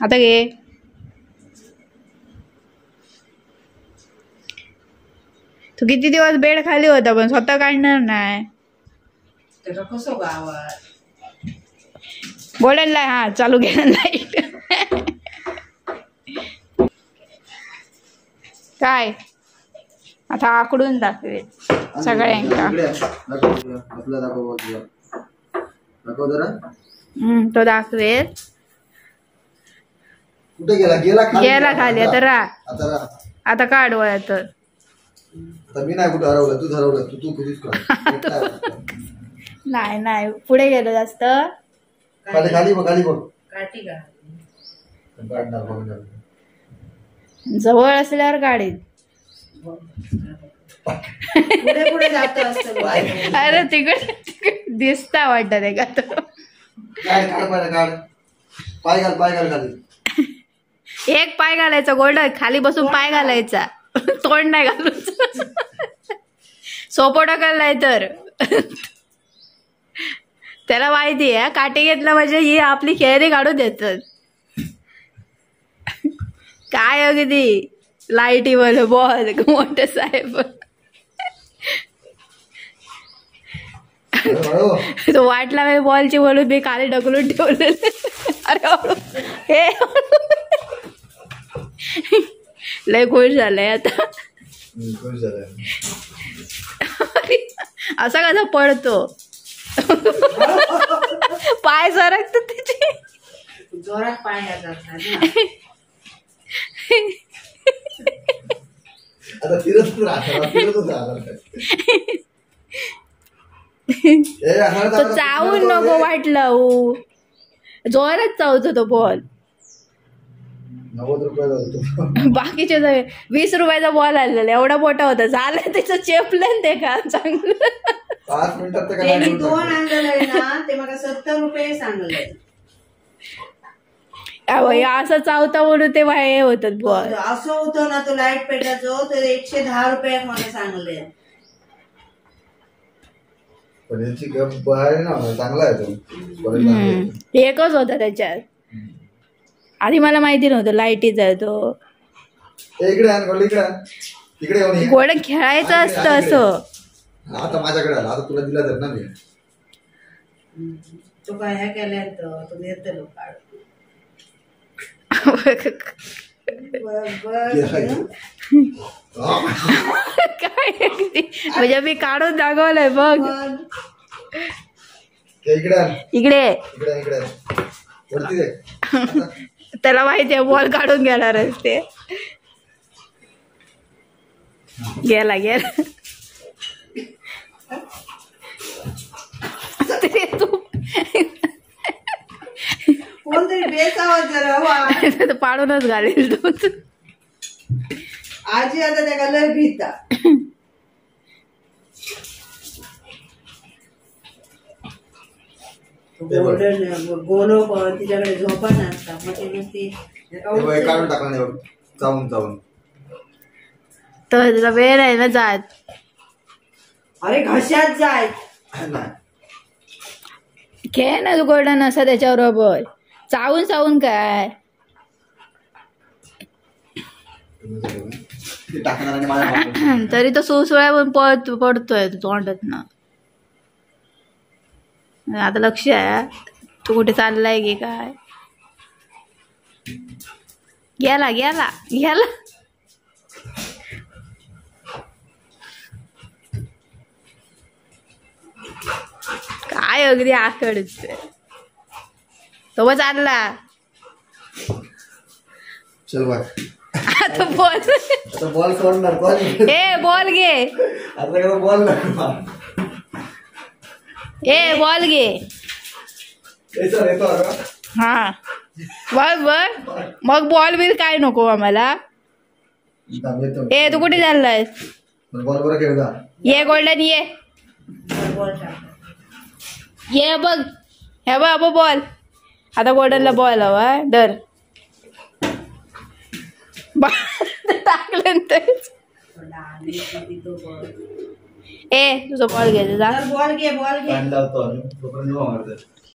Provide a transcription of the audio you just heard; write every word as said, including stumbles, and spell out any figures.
Adage तो किती दिवस बेड खाली होता पण स्वतः काढणार नाही त्याचा कसं गावात बोलणला हां चालू केला लाईट काय आता आकडून दाखवे सगळ्यांना आपला दाखव दाखव जरा हं तो दाखवे कुठे गेला गेला खाली गेला खाली आता रा आता काढवा तर तभी नाही कुठे हरवला तू हरवला तू तू कुठेच कर नाही नाही पुढे गेलो जास्त खाली खाली खाली बोल काठी का काढणार बघणार जवळ असल्यावर गाडी पुढे पुढे जात असतो अरे तिकडे दिसता वाटतं ते का तो काय काढ बरं काढ पाय घाल पाय घाल खाली एक पाय घालायचा गोल्ड खाली बसून पाय घालायचा तोंड नाही घालूच सोपोटा काढलाय तर त्याला माहिती आहे काटे घेतला म्हणजे ही आपली खेळणी काढू देतात काय अगदी लाईटीवर बॉल मोठे साहेब तो वाटला मी बॉलची बोलून मी खाली ढकलून ठेवलेले अरे हे लय खुश झालंय आता खुश झालंय असा कसा पडतो पाय सरकत त्याचे जोरात पाय जातात आता फिरत तो चावून नको वाटलं जोरात चावतो तो बॉल बाकीचे वीस रुपयाचा बॉल आलेला एवढा मोठा होता झालं त्याचं चेपलं ते का चांगलं पाच मिनिटात दोन आणलेलं ना ते मला सत्तर रुपये सांगले असं चावता म्हणून ते हे होतात बॉल असं होतं ना तो लाईट पेटाचो तर एकशे दहा रुपये मला सांगले पण याची गप आहे ना चांगला आहे एकच होता त्याच्यात आधी मला माहिती नव्हतं लाईटी जातो गोड खेळायचं असतं असं आता माझ्याकडे आला आता तुला दिला तर ना मी तो काय हे केलं तर तो नेते लोक काय म्हणजे मी काढून दाखवलंय बघ इकडे इकडे इकडे इकडे वरती दे त्याला माहिती आहे बॉल काढून घेणार असते गेला गेला पाडूनच घालेल तू आजी आता त्या कलर भीता गोलो तिच्याकडे झोपा नसता तर वेळ आहे ना जात अरे घशात जायत खेळ ना गोडा नसा त्याच्याबरोबर चावून चावून काय तरी तो सुसुळ्यावरून पळत पडतोय तोंडात ना आता लक्ष आहे तू कुठे चाललाय की काय गेला गेला गेला काय अगदी आकडच तो बस चालला चल बघ आता बॉल आता बॉल सोडणार कोण ए बॉल घे आता बॉल लागला ए बॉल घे हा बस बर मग बॉल बिल काय नको आम्हाला ए तू कुठे चाललाय ये गोल्डन ये ये बघ हे बघ बॉल आता गोल्डनला बॉल हवा डर टाकल्यानंतर ए तुझा बॉल घ्यायचा बॉल घे बॉल घे